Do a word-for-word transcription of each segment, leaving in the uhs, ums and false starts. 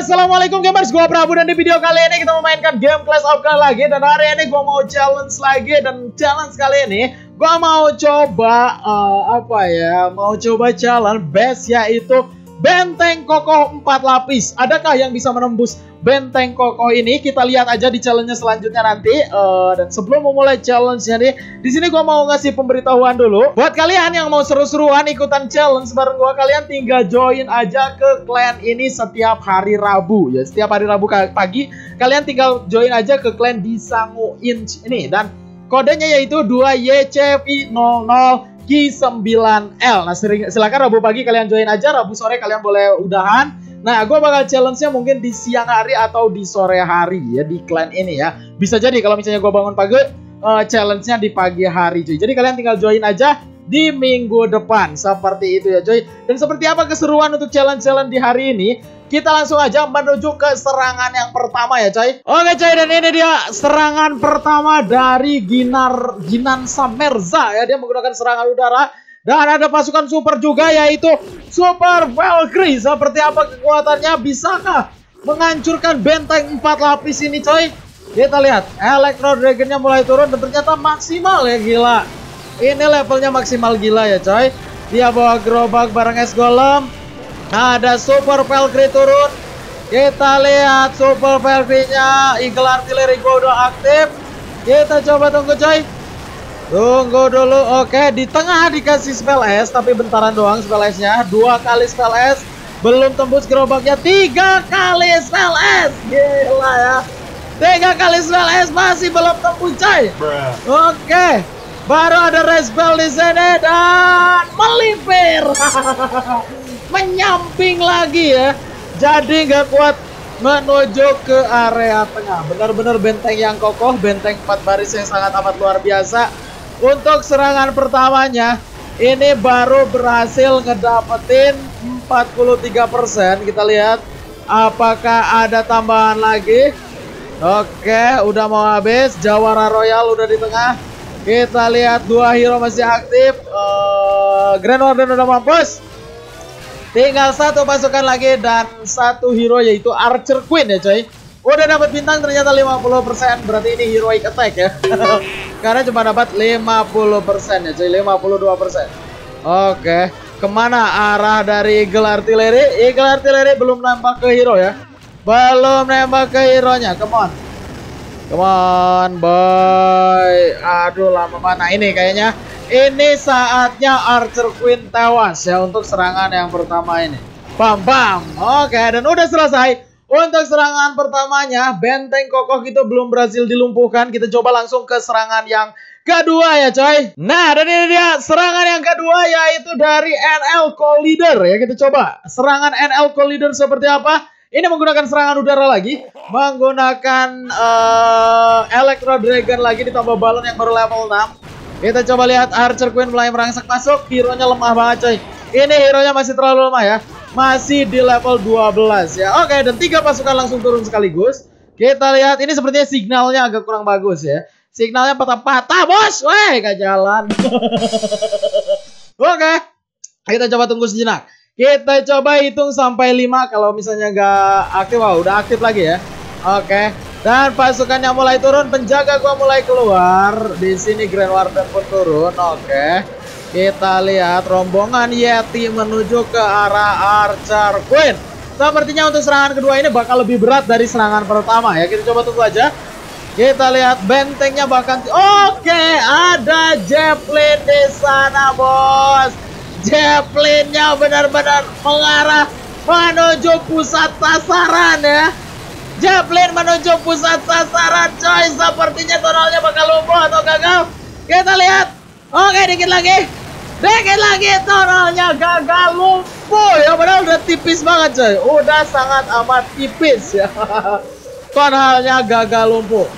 Assalamualaikum gamers, gua Prabu dan di video kali ini kita memainkan game Clash of Clans lagi. Dan hari ini gua mau challenge lagi, dan challenge kali ini gua mau coba uh, apa ya? Mau coba challenge base, yaitu benteng kokoh empat lapis. Adakah yang bisa menembus benteng kokoh ini? Kita lihat aja di challenge selanjutnya nanti. Uh, dan sebelum memulai challenge-nya nih, di sini gua mau ngasih pemberitahuan dulu. Buat kalian yang mau seru-seruan ikutan challenge bareng gua, kalian tinggal join aja ke clan ini setiap hari Rabu ya. Setiap hari Rabu pagi kalian tinggal join aja ke clan Disanguin Inch ini, dan kodenya yaitu dua Y C V nol nol G sembilan L. Nah, silakan Rabu pagi kalian join aja, Rabu sore kalian boleh udahan. Nah, gue bakal challenge-nya mungkin di siang hari atau di sore hari ya di clan ini ya. Bisa jadi kalau misalnya gue bangun pagi, uh, challenge-nya di pagi hari cuy. Jadi kalian tinggal join aja di minggu depan, seperti itu ya cuy. Dan seperti apa keseruan untuk challenge-challenge di hari ini? Kita langsung aja menuju ke serangan yang pertama ya coy. Oke coy, dan ini dia serangan pertama dari Ginar Ginansa Merza ya. Dia menggunakan serangan udara. Dan ada pasukan super juga, yaitu Super Valkyrie. Seperti apa kekuatannya? Bisakah menghancurkan benteng empat lapis ini coy? Kita lihat, Electro Dragon-nya mulai turun. Dan ternyata maksimal ya, gila. Ini levelnya maksimal gila ya coy. Dia bawa gerobak bareng es golem. Ada Super Valkyrie turun. Kita lihat Super Valkyrie-nya, Eagle Artillery gue udah aktif. Kita coba tunggu coy. Tunggu dulu. Oke, di tengah dikasih spell S, tapi bentaran doang spell S-nya. Dua kali spell S, belum tembus gerobaknya. Tiga kali spell S, gila ya. Tiga kali spell S masih belum tembus coy. Oke, baru ada red spell di sini dan melipir. Menyamping lagi ya, jadi nggak kuat menuju ke area tengah. Benar-benar benteng yang kokoh, benteng empat baris yang sangat amat luar biasa. Untuk serangan pertamanya ini baru berhasil ngedapetin empat puluh tiga persen. Kita lihat apakah ada tambahan lagi. Oke, udah mau habis. Jawara Royal udah di tengah. Kita lihat dua hero masih aktif. uh, Grand Warden udah mampus. Tinggal satu pasukan lagi dan satu hero, yaitu Archer Queen ya coy. Udah dapat bintang ternyata lima puluh persen, berarti ini heroic attack ya. Karena cuma dapat lima puluh persen ya coy, lima puluh dua persen. Oke, kemana arah dari Eagle Artillery? Eagle Artillery belum nembak ke hero ya. Belum nembak ke hero-nya, come on. Come on boy. Aduh lama mana ini kayaknya. Ini saatnya Archer Queen tewas ya untuk serangan yang pertama ini. Bam bam. Oke, dan udah selesai untuk serangan pertamanya. Benteng kokoh itu belum berhasil dilumpuhkan. Kita coba langsung ke serangan yang kedua ya coy. Nah, dan ini dia serangan yang kedua, yaitu dari N L Co-Leader ya. Kita coba serangan N L Co-Leader seperti apa. Ini menggunakan serangan udara lagi, menggunakan uh, Electro Dragon lagi ditambah balon yang baru level enam. Kita coba lihat Archer Queen mulai merangsak masuk. Hero-nya lemah banget coy. Ini hero-nya masih terlalu lemah ya. Masih di level dua belas ya. Oke, dan tiga pasukan langsung turun sekaligus. Kita lihat, ini sepertinya signalnya agak kurang bagus ya. Signalnya patah-patah bos. Weh, gak jalan. Oke, kita coba tunggu sejenak. Kita coba hitung sampai lima. Kalau misalnya nggak aktif, wah wow, udah aktif lagi ya. Oke, dan pasukannya mulai turun. Penjaga gua mulai keluar. Di sini Grand Warden pun turun. Oke, kita lihat rombongan Yeti menuju ke arah Archer Queen. Sepertinya untuk serangan kedua ini bakal lebih berat dari serangan pertama ya. Kita coba tunggu aja. Kita lihat bentengnya bahkan. Oke, ada Zeppelin di sana bos. Zeppelinnya benar-benar mengarah menuju pusat sasaran ya. Zeppelin menuju pusat sasaran coy. Sepertinya tonalnya bakal lumpuh atau gagal. Kita lihat. Oke, dikit lagi. Dikit lagi tonalnya gagal lumpuh ya. Padahal udah tipis banget coy. Udah sangat amat tipis ya. Tonalnya gagal lumpuh.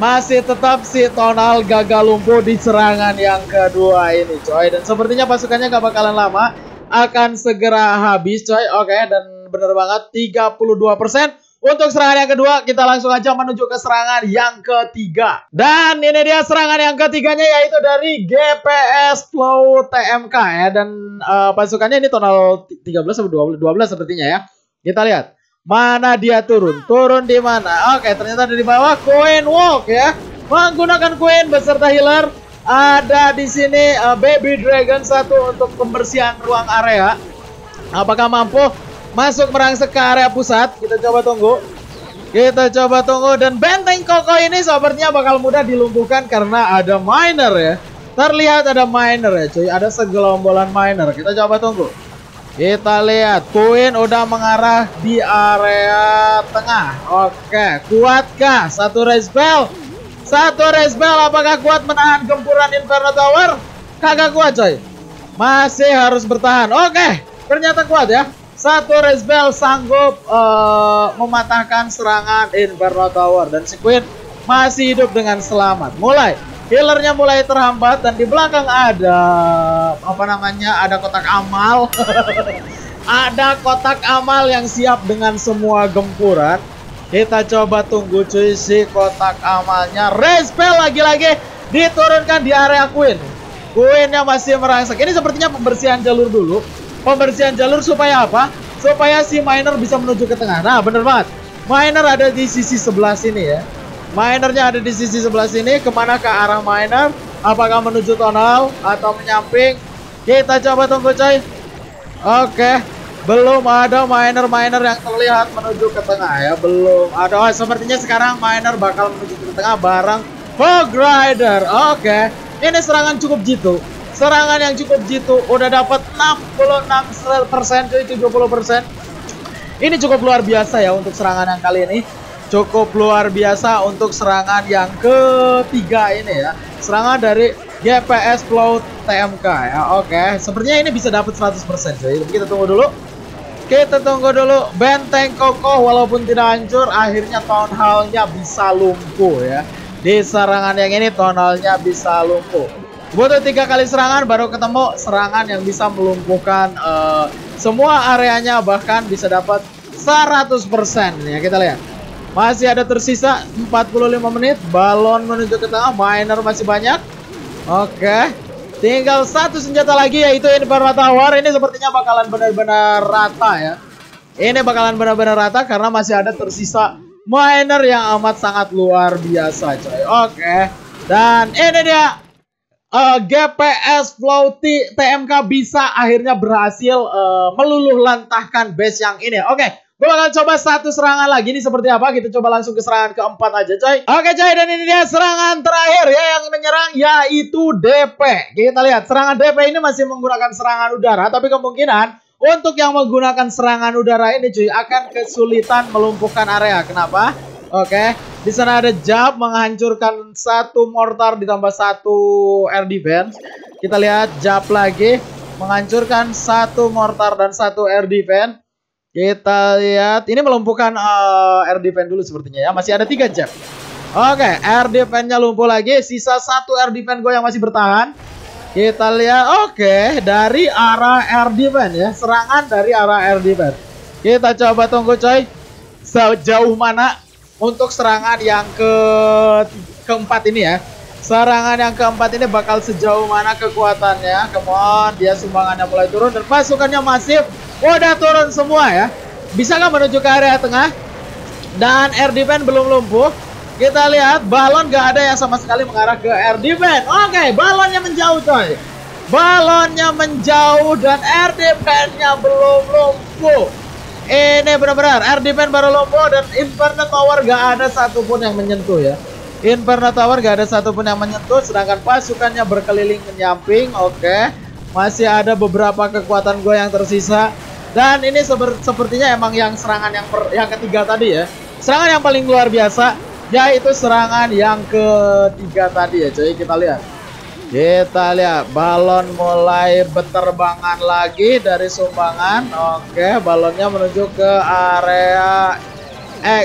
Masih tetap si tonal gagal lumpuh di serangan yang kedua ini coy. Dan sepertinya pasukannya gak bakalan lama, akan segera habis coy. Oke, dan bener banget tiga puluh dua persen untuk serangan yang kedua. Kita langsung aja menuju ke serangan yang ketiga. Dan ini dia serangan yang ketiganya, yaitu dari G P S Flow T M K ya. Dan uh, pasukannya ini tonal tiga belas atau dua belas sepertinya ya. Kita lihat Mana dia turun? Turun di mana? Oke, ternyata dari bawah Queen Walk ya. Menggunakan Queen beserta healer. Ada di sini uh, Baby Dragon satu untuk pembersihan ruang area. Apakah mampu masuk merangsek ke area pusat? Kita coba tunggu. Kita coba tunggu, dan benteng kokoh ini sepertinya bakal mudah dilumpuhkan karena ada miner ya. Terlihat ada miner ya cuy, ada segelombolan miner. Kita coba tunggu. Kita lihat, Queen udah mengarah di area tengah. Oke, kuatkah? Satu raise bell. Satu raise bell, apakah kuat menahan gempuran Inferno Tower? Kagak kuat coy. Masih harus bertahan. Oke, ternyata kuat ya. Satu raise bell sanggup uh, mematahkan serangan Inferno Tower. Dan si Queen masih hidup dengan selamat. Mulai, healernya mulai terhambat. Dan di belakang ada, apa namanya, ada kotak amal. Ada kotak amal yang siap dengan semua gempuran. Kita coba tunggu cuy si kotak amalnya. Raise bell lagi-lagi diturunkan di area Queen. Queen yang masih merangsek. Ini sepertinya pembersihan jalur dulu. Pembersihan jalur supaya apa? Supaya si miner bisa menuju ke tengah. Nah, bener banget. Miner ada di sisi sebelah sini ya. Minernya ada di sisi sebelah sini. Kemana ke arah miner? Apakah menuju tonal atau menyamping? Kita coba tunggu coy. Oke, belum ada miner-miner yang terlihat menuju ke tengah ya. Belum ada. Oh, sepertinya sekarang miner bakal menuju ke tengah bareng Fog Rider. Oke, ini serangan cukup jitu. Serangan yang cukup jitu, udah dapat enam puluh enam persen cuy, tujuh puluh persen. Ini cukup luar biasa ya untuk serangan yang kali ini. Cukup luar biasa untuk serangan yang ketiga ini ya. Serangan dari G P S Flow T M K ya. Oke, sepertinya ini bisa dapat seratus persen cuy. Kita tunggu dulu. Kita tunggu dulu. Benteng kokoh walaupun tidak hancur, akhirnya town hall-nya bisa lumpuh ya. Di serangan yang ini town hall-nya bisa lumpuh. Butuh tiga kali serangan baru ketemu serangan yang bisa melumpuhkan uh, semua areanya, bahkan bisa dapat seratus persen ya. Kita lihat. Masih ada tersisa empat puluh lima menit, balon menuju ke tengah, miner masih banyak. Oke. Tinggal satu senjata lagi yaitu Inferno Tower. Ini sepertinya bakalan benar-benar rata ya. Ini bakalan benar-benar rata karena masih ada tersisa miner yang amat sangat luar biasa coy. Oke. Dan ini dia. Uh, G P S Flow T M K bisa akhirnya berhasil uh, meluluh lantahkan base yang ini. Oke, okay, gue bakal coba satu serangan lagi. Ini seperti apa? Kita coba langsung ke serangan keempat aja coy. Oke okay, coy, dan ini dia serangan terakhir ya yang menyerang, yaitu D P. Kita lihat, serangan D P ini masih menggunakan serangan udara, tapi kemungkinan untuk yang menggunakan serangan udara ini cuy akan kesulitan melumpuhkan area. Kenapa? Oke, okay. Di sana ada Jab menghancurkan satu mortar ditambah satu air defense. Kita lihat Jab lagi menghancurkan satu mortar dan satu air defense. Kita lihat ini melumpuhkan uh, air defense dulu sepertinya ya. Masih ada tiga Jab. Oke, okay. Air defense-nya lumpuh lagi. Sisa satu air defense gue yang masih bertahan. Kita lihat, oke, okay. Dari arah air defense ya, serangan dari arah air defense. Kita coba tunggu coy, sejauh mana untuk serangan yang ke keempat ini ya. Serangan yang keempat ini bakal sejauh mana kekuatannya. Come on, dia sumbangannya mulai turun. Dan pasukannya masif udah turun semua ya. Bisa nggak menuju ke area tengah? Dan air defense belum lumpuh. Kita lihat, balon nggak ada yang sama sekali mengarah ke air defense. Oke, okay, balonnya menjauh coy. Balonnya menjauh dan air defense-nya belum lumpuh. Ini benar-benar air defense baru lumpuh dan Inferno Tower gak ada satupun yang menyentuh ya. Inferno Tower gak ada satupun yang menyentuh, sedangkan pasukannya berkeliling menyamping. Oke, masih ada beberapa kekuatan gue yang tersisa. Dan ini sepertinya emang yang serangan yang, per yang ketiga tadi ya. Serangan yang paling luar biasa, yaitu serangan yang ketiga tadi ya cuy. Kita lihat. Kita lihat, balon mulai berterbangan lagi dari sumbangan. Oke, balonnya menuju ke area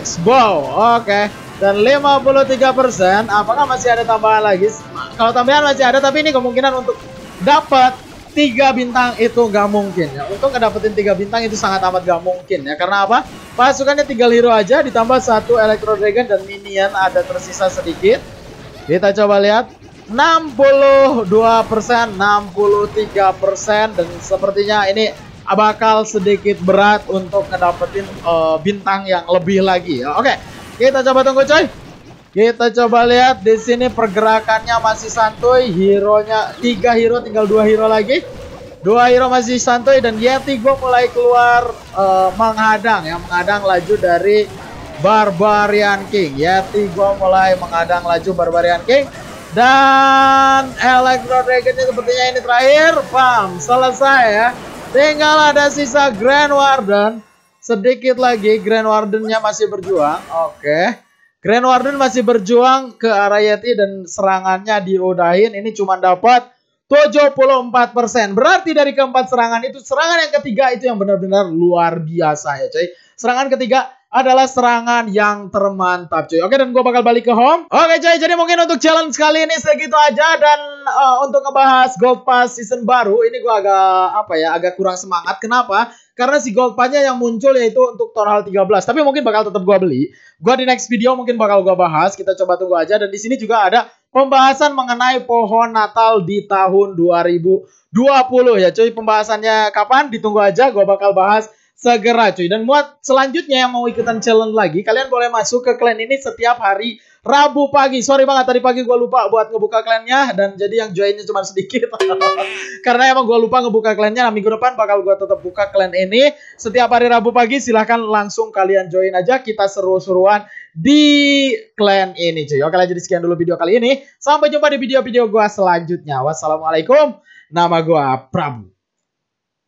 X-Bow. Oke, dan lima puluh tiga persen. Apakah masih ada tambahan lagi? Kalau tambahan masih ada, tapi ini kemungkinan untuk dapat tiga bintang itu nggak mungkin ya. Untuk ngedapetin tiga bintang itu sangat amat nggak mungkin ya. Karena apa? Pasukannya tinggal hero aja, ditambah satu Electro Dragon dan minion ada tersisa sedikit. Kita coba lihat. enam puluh dua persen, enam puluh tiga persen, dan sepertinya ini bakal sedikit berat untuk ngedapetin uh, bintang yang lebih lagi. Oke, okay, kita coba tunggu coy. Kita coba lihat di sini pergerakannya masih santuy. Hero-nya tiga hero, tinggal dua hero lagi. Dua hero masih santuy dan Yeti gue mulai keluar uh, menghadang ya, menghadang laju dari Barbarian King. Yeti gue mulai menghadang laju Barbarian King. Dan Electro Dragon-nya sepertinya ini terakhir. Bam, selesai ya. Tinggal ada sisa Grand Warden. Sedikit lagi Grand Warden-nya masih berjuang. Oke, Grand Warden masih berjuang ke arah Yeti dan serangannya diudahin. Ini cuma dapat tujuh puluh empat persen. Berarti dari keempat serangan itu, serangan yang ketiga itu yang benar-benar luar biasa ya coy. Serangan ketiga adalah serangan yang termantap cuy. Oke, dan gue bakal balik ke home. Oke cuy, jadi mungkin untuk challenge kali ini segitu aja. Dan uh, untuk ngebahas Gold Pass season baru ini gue agak apa ya, agak kurang semangat. Kenapa? Karena si Gold Pass-nya yang muncul yaitu untuk Total tiga belas. Tapi mungkin bakal tetap gue beli. Gue di next video mungkin bakal gue bahas. Kita coba tunggu aja. Dan di sini juga ada pembahasan mengenai pohon Natal di tahun dua ribu dua puluh ya cuy. Pembahasannya kapan? Ditunggu aja. Gue bakal bahas segera cuy. Dan buat selanjutnya yang mau ikutan challenge lagi, kalian boleh masuk ke clan ini setiap hari Rabu pagi. Sorry banget tadi pagi gue lupa buat ngebuka clannya, dan jadi yang joinnya cuma sedikit karena emang gue lupa ngebuka clannya. Nah, minggu depan bakal gue tetap buka clan ini setiap hari Rabu pagi. Silahkan langsung kalian join aja, kita seru-seruan di clan ini cuy. Oke lah, jadi sekian dulu video kali ini. Sampai jumpa di video-video gue selanjutnya. Wassalamualaikum. Nama gue Prabu.